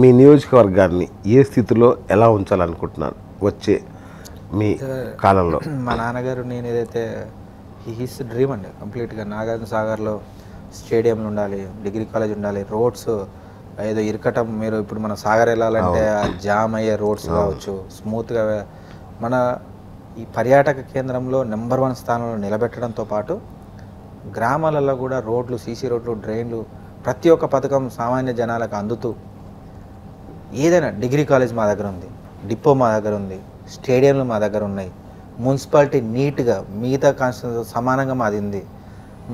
మీ నియోజకవర్గాన్ని ఏ స్థితిలో ఎలా ఉంచాలనుకుంటున్నారు వచ్చే మీ కాలంలో? మా నాన్నగారు నేను ఏదైతే హిస్ డ్రీమ్ అండి కంప్లీట్గా నాగార్జున సాగర్లో స్టేడియంలు ఉండాలి, డిగ్రీ కాలేజ్ ఉండాలి, రోడ్స్ ఏదో ఇరకటం. మీరు ఇప్పుడు మన సాగర్ వెళ్ళాలంటే జామ్ అయ్యే రోడ్స్ కావచ్చు, స్మూత్గా మన ఈ పర్యాటక కేంద్రంలో నెంబర్ 1 స్థానంలో నిలబెట్టడంతో పాటు గ్రామాలలో కూడా రోడ్లు, సీసీ రోడ్లు, డ్రైన్లు, ప్రతి ఒక్క పథకం సామాన్య జనాలకు అందుతూ ఏదైనా డిగ్రీ కాలేజ్ మా దగ్గర ఉంది, డిపో మా దగ్గర ఉంది, స్టేడియంలు మా దగ్గర ఉన్నాయి, మున్సిపాలిటీ నీట్గా మిగతా కాన్స్టిట్యూన్స్ సమానంగా మాది ఉంది.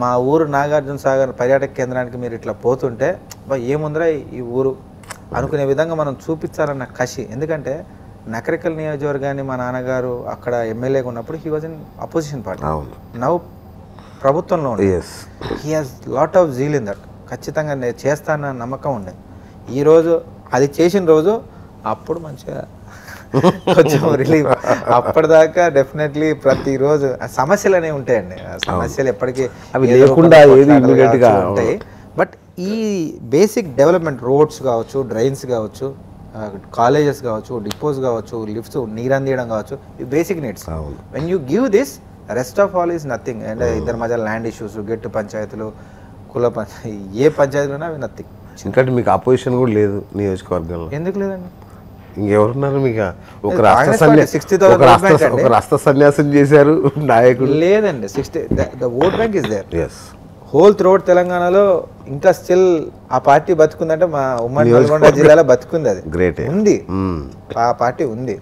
మా ఊరు నాగార్జున సాగర్ పర్యాటక కేంద్రానికి మీరు ఇట్లా పోతుంటే ఏముందిరా ఈ ఊరు అనుకునే విధంగా మనం చూపించాలన్న కసి. ఎందుకంటే నకరికల్ నియోజకవర్గాన్ని మా నాన్నగారు అక్కడ ఎమ్మెల్యేగా ఉన్నప్పుడు he was in opposition party, now ప్రభుత్వంలో ఉండే he has lot of zeal in that. ఖచ్చితంగా నేను చేస్తానన్న నమ్మకం ఉండే. ఈరోజు అది చేసిన రోజు అప్పుడు మంచిగా కొంచెం రిలీఫ్. అప్పటిదాకా డెఫినెట్లీ ప్రతిరోజు సమస్యలు అనేవి ఉంటాయండి. సమస్యలు ఎప్పటికీ అవి లేకుండా ఉంటాయి. బట్ ఈ బేసిక్ డెవలప్మెంట్ రోడ్స్ కావచ్చు, డ్రైన్స్ కావచ్చు, కాలేజెస్ కావచ్చు, డిపోస్ కావచ్చు, లిఫ్ట్స్, నీరు అందియడం కావచ్చు, ఇవి basic needs. When you give this rest of all is nothing. అంటే ఇద్దరి మధ్య ల్యాండ్ ఇష్యూస్, గెట్టు పంచాయతీలు, కుల పంచాయతీ, ఏ పంచాయతీలోనే అవి నథింగ్. ఎందుకంటే మీకు అపోజిషన్ కూడా లేదు నియోజకవర్గంలో. ఎందుకు లేదండి? ఇంకెవరున్నారు మీకు? ఒక రాష్ట్ర సన్యాసం చేశారు నాయకుడు లేదండి. 60 the vote bank is there. Whole throat తెలంగాణలో ఇంకా స్టిల్ ఆ పార్టీ బతుకుందంటే మా ఉమ్మడి నల్గొండ జిల్లాలో బతుకుంది. అది గ్రేట్ ఉంది, ఆ పార్టీ ఉంది.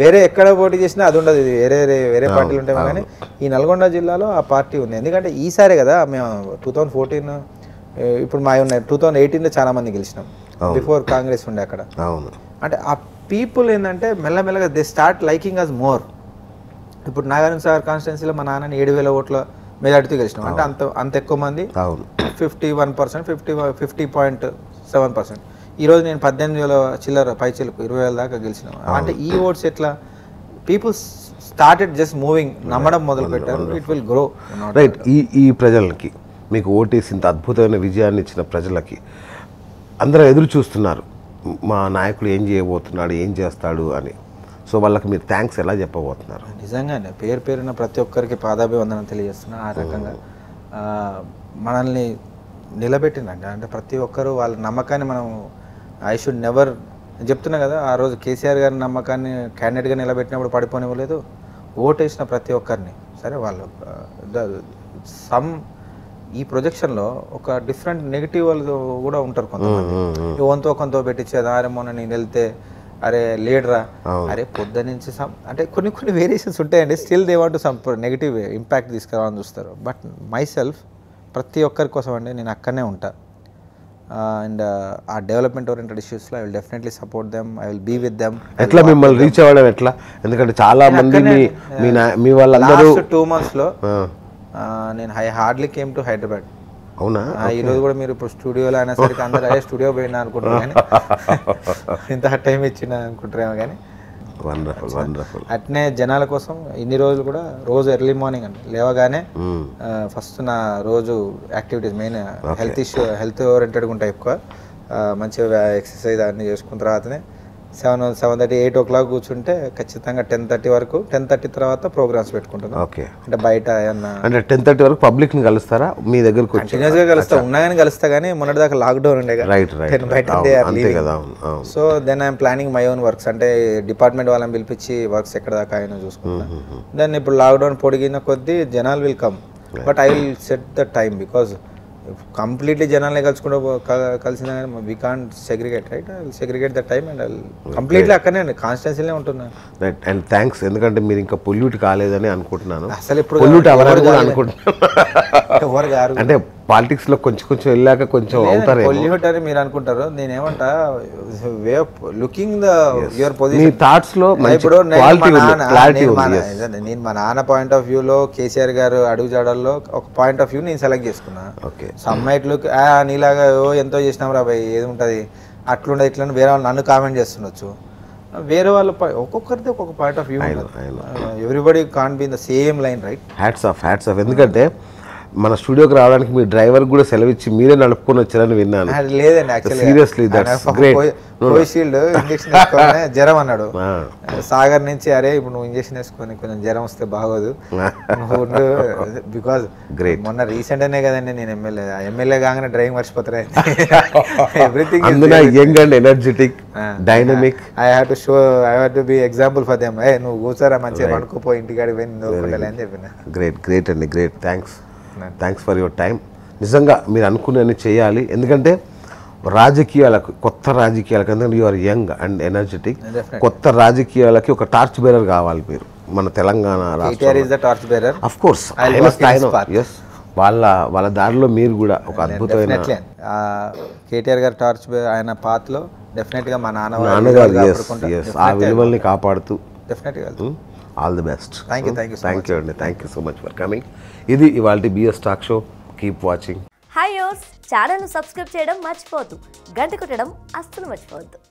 వేరే ఎక్కడ పోటీ చేసినా అది ఉండదు. ఇది వేరే వేరే పార్టీలు ఉంటాయి, కానీ ఈ నల్గొండ జిల్లాలో ఆ పార్టీ ఉంది. ఎందుకంటే ఈసారి కదా మేము 2014 ఇప్పుడు మా ఉన్నాయి 2018లో చాలా మంది గెలిచినాం. బిఫోర్ కాంగ్రెస్ ఉండే అక్కడ. అంటే ఆ పీపుల్ ఏంటంటే మెల్లమెల్లగా they start liking us more. ఇప్పుడు నాగార్జున సాగర్ కాన్స్టిట్యున్సీలో మా నాన్నని 7000 ఓట్ల మెజార్టీతో గెలిచినాం. అంటే అంత ఎక్కువ మంది 51%, 50.7%. ఈరోజు నేను 18,000 చిల్లర పైచిలకు 20,000 దాకా గెలిచినాం. అంటే ఈ ఓట్స్ ఎట్లా పీపుల్ స్టార్టెడ్ జస్ట్ మూవింగ్, నమ్మడం మొదలు పెట్టారు. It will grow right. ఈ ప్రజలకి మీకు ఓటేసి ఇంత అద్భుతమైన విజయాన్ని ఇచ్చిన ప్రజలకి అందరూ ఎదురు చూస్తున్నారు మా నాయకుడు ఏం చేయబోతున్నాడు, ఏం చేస్తాడు అని. సో వాళ్ళకి మీరు థ్యాంక్స్ ఎలా చెప్పబోతున్నారు? నిజంగానే పేరు పేరున ప్రతి ఒక్కరికి పాదాభివందనం తెలియజేస్తున్నా. ఆ రకంగా మనల్ని నిలబెట్టిందండి. అంటే ప్రతి ఒక్కరు వాళ్ళ నమ్మకాన్ని మనం ఐ షుడ్ నెవర్ చెప్తున్నా కదా. ఆ రోజు కేసీఆర్ గారి నమ్మకాన్ని క్యాండిడేట్గా నిలబెట్టినప్పుడు పడిపోనివ్వలేదు. ఓటేసిన ప్రతి ఒక్కరిని సరే వాళ్ళు సమ్ ఈ ప్రొజెక్షన్లో ఒక డిఫరెంట్ నెగిటివ్ వాళ్ళు కూడా ఉంటారు. కొంతమంది వంతో కొంత పెట్టించేది, అరే మొన్న నేను వెళ్తే అరే లీడరా, అరే పొద్దు నుంచి సమ్ అంటే కొన్ని వేరియేషన్స్ ఉంటాయండి. Still they want some negative impact తీసుకురావాలని చూస్తారు. బట్ మై సెల్ఫ్ ప్రతి ఒక్కరి కోసం అండి నేను అక్కడనే ఉంటా. అండ్ ఆ డెవలప్మెంట్ ఓరియంటెడ్ ఇష్యూస్లో I will definitely support them, I will be with them. ఎట్లా మిమ్మల్ని రీచ్ అవ్వడం ఎట్లా? ఎందుకంటే చాలా మంది మీ వాళ్ళందరూ 2 మంత్స్లో నేను హార్డ్లీ కేమ్ టు హైదరాబాద్. అవునా? ఈరోజు కూడా మీరు ఇప్పుడు స్టూడియోలో అయినా సరికి అందరూ అదే స్టూడియో పోయినా అనుకుంటారు, కానీ ఇంత టైం ఇచ్చిన అనుకుంటారేమో. కానీ వండర్ఫుల్ వండర్ఫుల్. అట్నే జనాల కోసం ఇన్ని రోజులు కూడా రోజు ఎర్లీ మార్నింగ్ అండి లేవగానే ఫస్ట్ నా రోజు యాక్టివిటీస్ మెయిన్ హెల్త్ ఓరియంటెడ్గా ఉంటాయి ఎక్కువ. మంచిగా ఎక్సర్సైజ్ అన్నీ చేసుకున్న తర్వాతనే 7:30, 8 o'clock కూర్చుంటే ఖచ్చితంగా 10:30 వరకు, 10:30 తర్వాత ప్రోగ్రామ్స్ పెట్టుకుంటున్నాం. ఓకే. అంటే బయట అంటే 10:30 వరకు పబ్లిక్ని కలుస్తారా? మీ దగ్గరకు కంటిన్యూస్గా కలుస్తా ఉన్నా, కానీ కలుస్తా, కానీ మొన్నటిదాకా లాక్డౌన్ ఉండే కదా. So then I'm planning my own works. అంటే డిపార్ట్మెంట్ వాళ్ళని పిలిపించి వర్క్స్ ఎక్కడ దాకా ఆయన చూసుకుంటున్నాను. దెన్ ఇప్పుడు లాక్డౌన్ పొడిగిన కొద్దీ జనాలు will come, but I will set the time because completely జనాలనే కలిసినా కానీ we can't segregate right. I will segregate the time and I will completely అక్కడనే అండి కాన్స్టిట్యున్సీలోనే ఉంటున్నాను. రైట్. And thanks. ఎందుకంటే మీరు ఇంకా పొల్యూట్ కాలేదని అనుకుంటున్నాను. అసలు ఇప్పుడు పొల్యూట్ అవ్వరు అనుకుంటున్నాను. అంటే పాలిటిక్స్లో కొంచెం వెళ్ళాక కొంచెం అవుతారు పొల్యూట్ అని మీరు అనుకుంటారు. నేను ఏమంటా way of looking the your position థాట్స్లో. ఇప్పుడు నేను మా నాన్న పాయింట్ ఆఫ్ వ్యూలో, కేసీఆర్ గారు అడుగు జాడల్లో ఒక పాయింట్ ఆఫ్ వ్యూ నేను సెలెక్ట్ చేసుకున్నా. ఓకే. సమ్మైట్ లుక్ నీలాగా ఎంతో చేసినాం రాబాయి ఏది ఉంటుంది అట్లుండే ఇట్లా వేరే వాళ్ళు నన్ను కామెంట్ చేస్తుండొచ్చు. వేరే వాళ్ళ ఒక్కొక్కరిది ఒక్కొక్క point of view. Everybody can't be in the same line right. Hats off, hats off. ఎందుకంటే మన స్టూడియోకి రావడానికి మీ డ్రైవర్ కూడా సెలవు ఇచ్చి మీరే నడుపుకొని వచ్చారని విన్నాను. అది లేదండి actually seriously that's great. Covishield injection తీసుకున్నా జ్వరం అన్నాడు సాగర్ నుంచి, అరే ఇప్పుడు నువ్వు ఇంజెక్షన్ వేసుకొని కొంచెం జ్వరం వస్తే బాగోదు బికాజ్ గ్రేట్. మొన్న రీసెంట్ అనే కదండి నేను ఎమ్మెల్యే, ఎమ్మెల్యే కాగానే డ్రైవింగ్ మర్చిపోతారు ఎవ్రీథింగ్. అందులో young and energetic dynamic I have to show I have to be example for them. ఏ నువ్వు కూర్చోరా మంచిగా పడుకోపో ఇంటికాడికి పోయి నోకుండాలి అని చెప్పిన. గ్రేట్ గ్రేట్ అండి great. Thanks thanks for your time. నిజంగా మీరు అనుకునే చేయాలి ఎందుకంటే రాజకీయాలకు కొత్త రాజకీయాలకు ఎందుకంటే you are young and energetic కొత్త రాజకీయాలకి ఒక టార్చ్ బేరర్ కావాలి మీరు మన తెలంగాణ రాష్ట్ర ఆఫ్ కోర్స్ వాళ్ళ వాళ్ళ దారిలో మీరు కూడా ఒక అద్భుతమైన కేటీఆర్ గారి టార్చ్ ఆయన పాత్రలో డెఫినెట్గా మా నాన్నగారు ఆ విలువల్ని కాపాడుతూ డెఫినెట్గా. All the best. Thank you, thank you so much. Thank you and thank you so much for coming. Idi ivalti BS Talk Show. Keep watching. Hi, yos. Channel nu subscribe cheyadam marchipoddu. Ganta kottadam assalu marchipoddu.